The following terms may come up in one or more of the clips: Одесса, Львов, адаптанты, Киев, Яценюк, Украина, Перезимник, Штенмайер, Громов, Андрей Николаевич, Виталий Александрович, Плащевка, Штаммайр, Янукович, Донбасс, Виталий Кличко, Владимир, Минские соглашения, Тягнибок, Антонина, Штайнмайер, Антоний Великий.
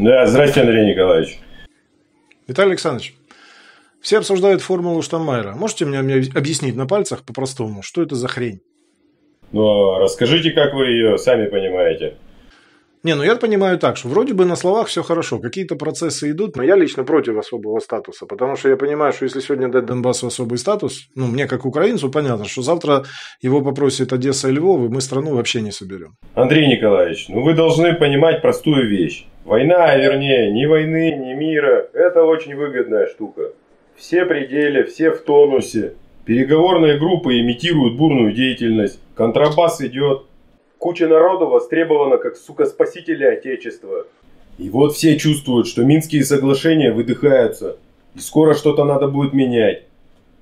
Да, здравствуйте, Андрей Николаевич. Виталий Александрович, все обсуждают формулу Штаммайра. Можете мне объяснить на пальцах по-простому, что это за хрень? Но расскажите, как вы ее сами понимаете. Не, ну я понимаю так, что вроде бы на словах все хорошо, какие-то процессы идут, но я лично против особого статуса, потому что я понимаю, что если сегодня дать Донбассу особый статус, ну мне как украинцу понятно, что завтра его попросит Одесса и Львов, и мы страну вообще не соберем. Андрей Николаевич, ну вы должны понимать простую вещь. Война, вернее, ни войны, ни мира, это очень выгодная штука. Все при деле, все в тонусе. Переговорные группы имитируют бурную деятельность, контрабас идет. Куча народу востребована как, сука, спасители Отечества. И вот все чувствуют, что Минские соглашения выдыхаются. И скоро что-то надо будет менять.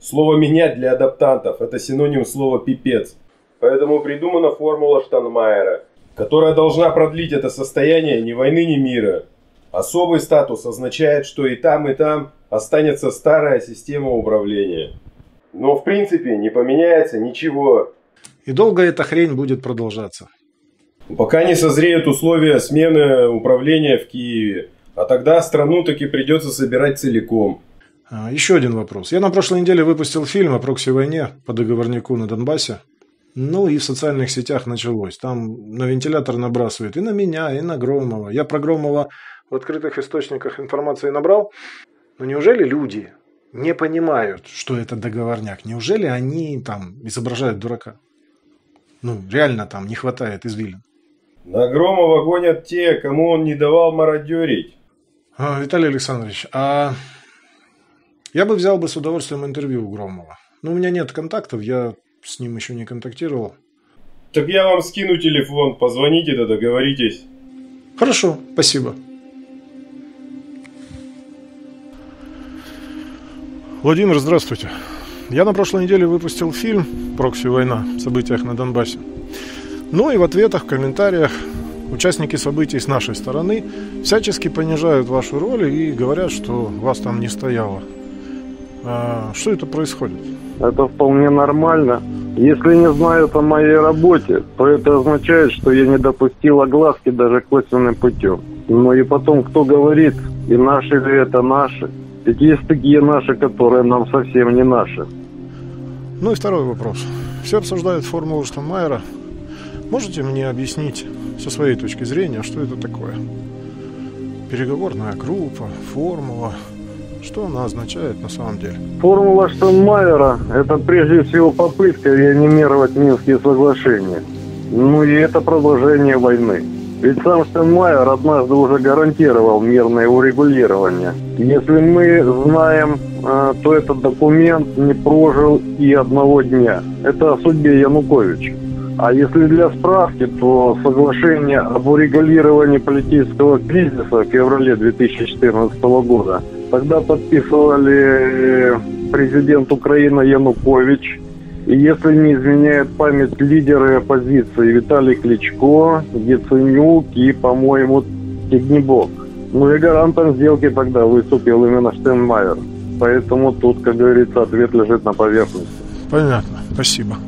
Слово «менять» для адаптантов – это синоним слова «пипец». Поэтому придумана формула Штайнмайера, которая должна продлить это состояние ни войны, ни мира. Особый статус означает, что и там останется старая система управления. Но в принципе не поменяется ничего. И долго эта хрень будет продолжаться? Пока не созреют условия смены управления в Киеве. А тогда страну таки придется собирать целиком. Еще один вопрос. Я на прошлой неделе выпустил фильм о прокси-войне по договорнику на Донбассе. Ну и в социальных сетях началось. Там на вентилятор набрасывает и на меня, и на Громова. Я про Громова в открытых источниках информации набрал. Но неужели люди не понимают, что это договорняк? Неужели они там изображают дурака? Ну, реально там не хватает извилин. На Громова гонят те, кому он не давал мародерить. Виталий Александрович, а я бы взял бы с удовольствием интервью у Громова. Но у меня нет контактов, я с ним еще не контактировал. Так я вам скину телефон, позвоните, да договоритесь. Хорошо, спасибо. Владимир, здравствуйте. Я на прошлой неделе выпустил фильм «Прокси-война» о событиях на Донбассе. Ну и в ответах, в комментариях участники событий с нашей стороны всячески понижают вашу роль и говорят, что вас там не стояло. А что это происходит? Это вполне нормально. Если не знают о моей работе, то это означает, что я не допустил огласки даже косвенным путем. Ну и потом, кто говорит, и наши ли это наши? Ведь есть такие наши, которые нам совсем не наши. Ну и второй вопрос. Все обсуждают формулу Штайнмайера. Можете мне объяснить со своей точки зрения, что это такое? Переговорная группа, формула. Что она означает на самом деле? Формула Штайнмайера – это прежде всего попытка реанимировать Минские соглашения. Ну и это продолжение войны. Ведь сам Штайнмайер однажды уже гарантировал мирное урегулирование. Если мы знаем, то этот документ не прожил и одного дня. Это о судьбе Януковича. А если для справки, то соглашение об урегулировании политического кризиса в феврале 2014 года тогда подписывали президент Украины Янукович. И если не изменяет память, лидеры оппозиции Виталий Кличко, Яценюк и, по-моему, Тягнибок. Ну и гарантом сделки тогда выступил именно Штенмайер. Поэтому тут, как говорится, ответ лежит на поверхности. Понятно. Спасибо.